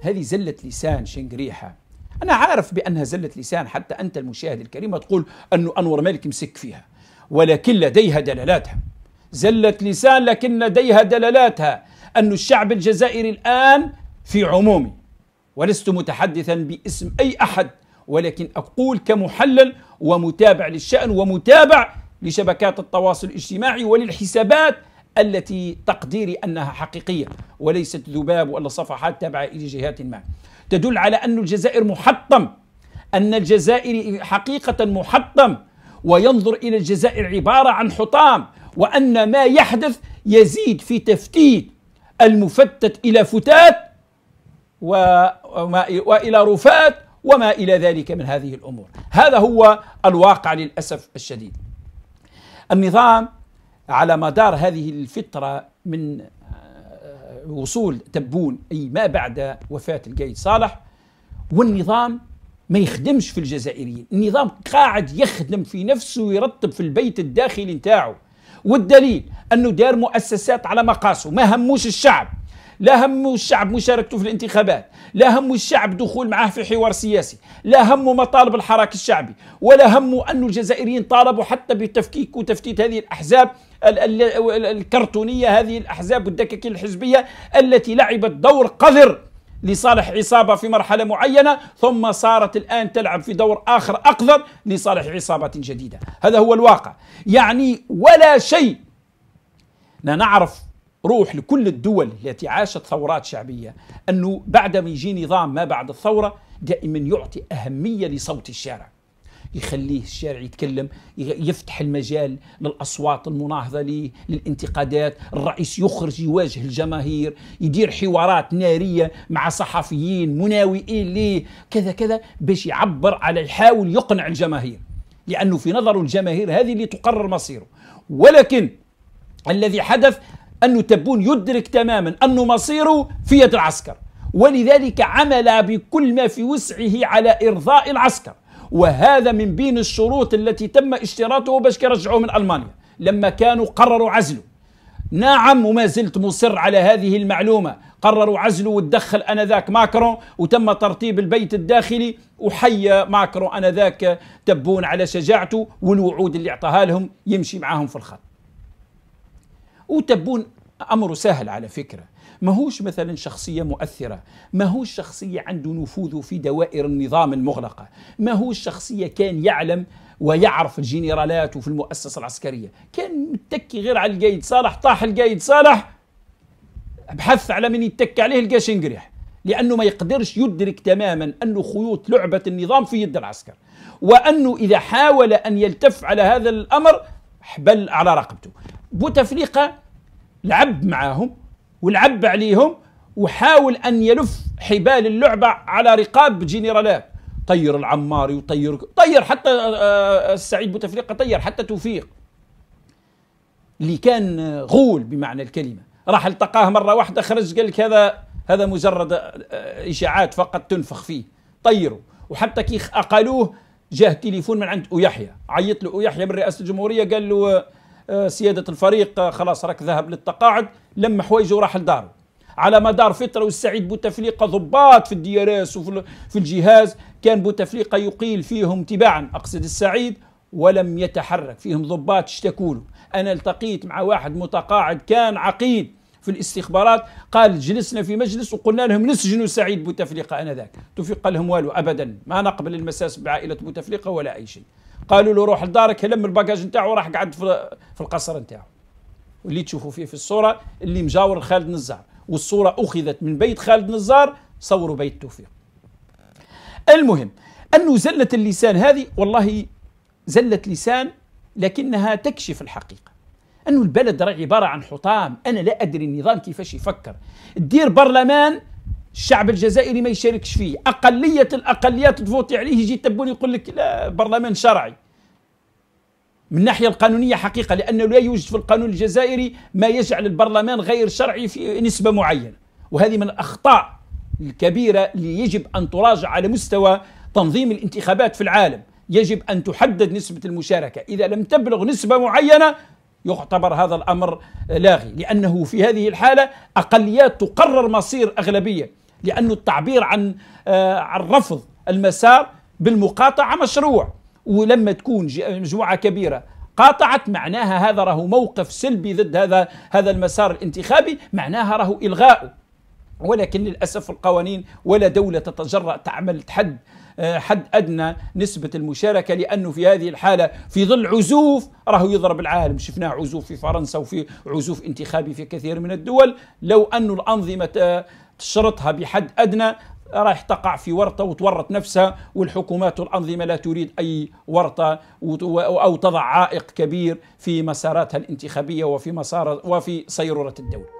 هذه زلة لسان شنقريحة. أنا عارف بأنها زلة لسان، حتى أنت المشاهد الكريم تقول أنه أنور مالك مسك فيها، ولكن لديها دلالاتها. زلة لسان لكن لديها دلالاتها. أن الشعب الجزائري الآن في عمومي، ولست متحدثا باسم أي أحد، ولكن أقول كمحلل ومتابع للشأن ومتابع لشبكات التواصل الاجتماعي وللحسابات التي تقديري أنها حقيقية وليست ذباب ولا صفحات تابعة إلى جهات ما، تدل على أن الجزائر محطم، أن الجزائر حقيقة محطم، وينظر إلى الجزائر عبارة عن حطام، وأن ما يحدث يزيد في تفتيت المفتت إلى فتات وإلى رفات وما إلى ذلك من هذه الأمور. هذا هو الواقع للأسف الشديد. النظام على مدار هذه الفترة من وصول تبون، أي ما بعد وفاة القايد صالح، والنظام ما يخدمش في الجزائريين. النظام قاعد يخدم في نفسه ويرتب في البيت الداخلي نتاعو، والدليل أنه دار مؤسسات على مقاسه، ما هموش الشعب، لا همه الشعب مشاركته في الانتخابات، لا همه الشعب دخول معه في حوار سياسي، لا همه مطالب الحراك الشعبي، ولا همه أن الجزائريين طالبوا حتى بتفكيك وتفتيت هذه الأحزاب الكرتونية، هذه الأحزاب والدكاكين الحزبية التي لعبت دور قذر لصالح عصابة في مرحلة معينة، ثم صارت الآن تلعب في دور آخر أقذر لصالح عصابة جديدة. هذا هو الواقع. يعني ولا شيء. نعرف روح لكل الدول التي عاشت ثورات شعبية أنه بعد ما يجي نظام ما بعد الثورة دائما يعطي أهمية لصوت الشارع، يخليه الشارع يتكلم، يفتح المجال للأصوات المناهضة ليه، للانتقادات. الرئيس يخرج يواجه الجماهير، يدير حوارات نارية مع صحفيين مناوئين ليه كذا كذا، باش يعبر على، يحاول يقنع الجماهير، لأنه في نظر الجماهير هذه اللي تقرر مصيره. ولكن الذي حدث أنه تبون يدرك تماما أنه مصيره في يد العسكر، ولذلك عمل بكل ما في وسعه على إرضاء العسكر، وهذا من بين الشروط التي تم اشتراطه باش يرجعوه من ألمانيا لما كانوا قرروا عزله. نعم، وما زلت مصر على هذه المعلومة. قرروا عزله وتدخل أنذاك ماكرون، وتم ترتيب البيت الداخلي، وحيا ماكرون أنذاك تبون على شجاعته والوعود اللي اعطاها لهم يمشي معاهم في الخط. وتبون أمره سهل على فكرة، ماهوش مثلا شخصية مؤثرة، ماهوش شخصية عنده نفوذ في دوائر النظام المغلقة، ماهوش شخصية كان يعلم ويعرف الجنرالات وفي المؤسسة العسكرية، كان متكي غير على القايد صالح. طاح القايد صالح بحث على من يتكي عليه، لقى شنقريح، لأنه ما يقدرش يدرك تماما أنه خيوط لعبة النظام في يد العسكر، وأنه إذا حاول أن يلتف على هذا الأمر حبل على رقبته. بوتفليقة لعب معاهم ولعب عليهم، وحاول أن يلف حبال اللعبة على رقاب جنرالات، طير العماري وطير حتى السعيد بوتفليقة، طير حتى توفيق اللي كان غول بمعنى الكلمة. راح التقاه مرة واحدة، خرج قال لك هذا مجرد إشاعات فقط تنفخ فيه، طيروا. وحتى كي أقالوه جاه تليفون من عند ويحيى، عيط له ويحيى من رئاسة الجمهورية، قال له سيادة الفريق خلاص راك ذهب للتقاعد، لم حوايجه وراح لداره. على مدار فترة والسعيد بوتفليقة ضباط في الديارس وفي الجهاز، كان بوتفليقة يقيل فيهم تباعا، أقصد السعيد، ولم يتحرك فيهم. ضباط اشتكوا له. أنا التقيت مع واحد متقاعد كان عقيد في الاستخبارات، قال جلسنا في مجلس وقلنا لهم نسجنوا سعيد بوتفليقة آنذاك. توفيق قال لهم والو، أبدا ما نقبل المساس بعائلة بوتفليقة ولا أي شيء. قالوا له روح لدارك، لم الباكاج نتاعو وراح قعد في القصر نتاعو، واللي تشوفوا فيه في الصورة اللي مجاور خالد نزار، والصورة أخذت من بيت خالد نزار، صوروا بيت توفيق. المهم أنه زلة اللسان هذه والله زلة لسان، لكنها تكشف الحقيقة أنه البلد عبارة عن حطام. أنا لا أدري النظام كيفاش يفكر. تدير برلمان الشعب الجزائري ما يشاركش فيه، أقلية الأقليات تفوتي عليه، يجي تبون يقول لك لا برلمان شرعي. من الناحية القانونية حقيقة، لأنه لا يوجد في القانون الجزائري ما يجعل البرلمان غير شرعي في نسبة معينة، وهذه من الأخطاء الكبيرة اللي يجب أن تراجع على مستوى تنظيم الانتخابات في العالم. يجب أن تحدد نسبة المشاركة، إذا لم تبلغ نسبة معينة يعتبر هذا الأمر لاغي، لأنه في هذه الحالة أقليات تقرر مصير أغلبية. لأنه التعبير عن رفض المسار بالمقاطعة مشروع، ولما تكون مجموعة كبيرة قاطعت معناها هذا راهو موقف سلبي ضد هذا المسار الانتخابي، معناها راهو إلغاؤه. ولكن للأسف القوانين ولا دولة تتجرأ تعمل حد أدنى نسبة المشاركة، لأنه في هذه الحالة في ظل عزوف راهو يضرب العالم. شفناه عزوف في فرنسا وفي عزوف انتخابي في كثير من الدول. لو أن الأنظمة تشرطها بحد أدنى راح تقع في ورطة وتورط نفسها، والحكومات والأنظمة لا تريد أي ورطة أو تضع عائق كبير في مساراتها الانتخابية وفي سيرورة الدولة.